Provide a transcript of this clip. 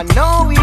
I know we